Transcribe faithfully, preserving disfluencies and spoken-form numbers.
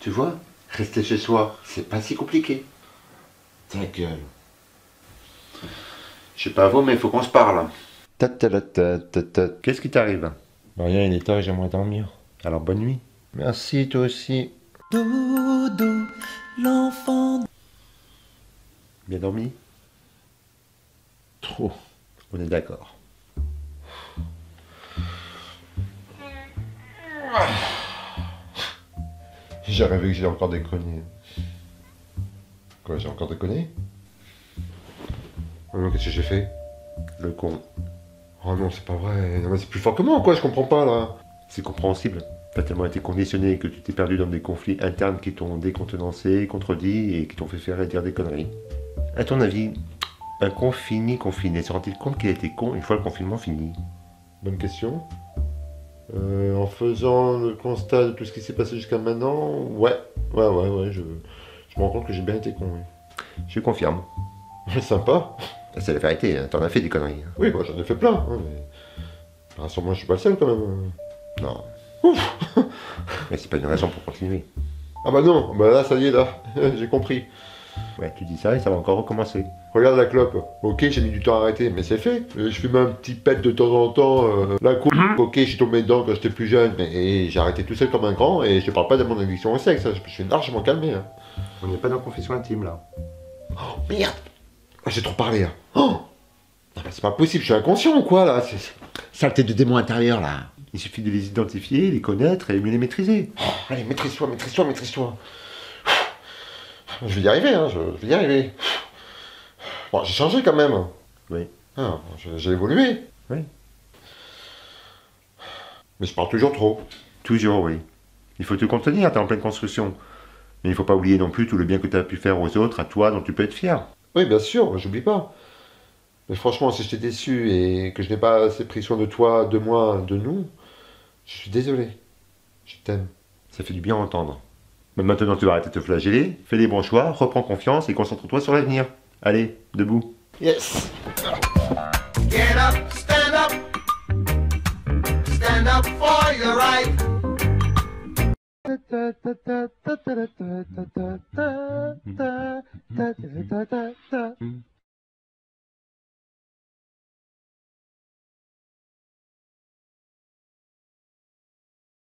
Tu vois, rester chez soi, c'est pas si compliqué. Ta gueule. Je sais pas vous, mais il faut qu'on se parle. Qu'est-ce qui t'arrive? Rien, il est tard et j'aimerais dormir. Alors bonne nuit. Merci, toi aussi. Dodo, l'enfant. Bien dormi? Trop. On est d'accord. J'ai rêvé que j'ai encore déconné. Quoi, j'ai encore déconné? Oh non, qu'est-ce que j'ai fait? Le con. Oh non, c'est pas vrai. Non, mais c'est plus fort que moi, quoi, je comprends pas, là. C'est compréhensible. T'as tellement été conditionné que tu t'es perdu dans des conflits internes qui t'ont décontenancé, contredit et qui t'ont fait faire et dire des conneries. À ton avis, un con fini confiné se rend-il compte qu'il était con une fois le confinement fini? Bonne question. Euh, en faisant le constat de tout ce qui s'est passé jusqu'à maintenant, ouais, ouais, ouais, ouais, je, je me rends compte que j'ai bien été con. Oui. Je confirme. Sympa. C'est la vérité, hein, t'en as fait des conneries. Hein. Oui, moi j'en ai fait plein, hein, mais... rassure-moi, je suis pas le seul quand même. Non. Ouf. Mais c'est pas une raison pour continuer. Ah bah non, bah là ça y est, là, j'ai compris. Ouais, tu dis ça et ça va encore recommencer. Regarde la clope. Ok, j'ai mis du temps à arrêter, mais c'est fait. Je fume un petit pet de temps en temps. Euh, la coupe. Ok, je suis tombé dedans quand j'étais plus jeune, mais j'ai arrêté tout seul comme un grand. Et je te parle pas de mon addiction au sexe. Hein. Je suis largement calmé. Hein. On n'est pas dans confession intime là. Oh merde. Ah, j'ai trop parlé. Hein. Oh. Non, bah, c'est pas possible. Je suis inconscient ou quoi là? Saleté de démons intérieurs là. Il suffit de les identifier, les connaître et mieux les maîtriser. Oh, allez, maîtrise-toi, maîtrise-toi, maîtrise-toi. Je vais y arriver, hein, je, je vais y arriver. Bon, j'ai changé quand même. Oui. Ah, j'ai évolué. Oui. Mais je parle toujours trop. Toujours, oui. Il faut te contenir, t'es en pleine construction. Mais il faut pas oublier non plus tout le bien que tu as pu faire aux autres, à toi, dont tu peux être fier. Oui, bien sûr, j'oublie pas. Mais franchement, si je t'ai déçu et que je n'ai pas assez pris soin de toi, de moi, de nous, je suis désolé. Je t'aime. Ça fait du bien à entendre. Mais maintenant, tu vas arrêter de te flageller, fais les bons choix, reprends confiance et concentre-toi sur l'avenir. Allez, debout. Yes. Get up, stand up. Stand up for your right. Mm.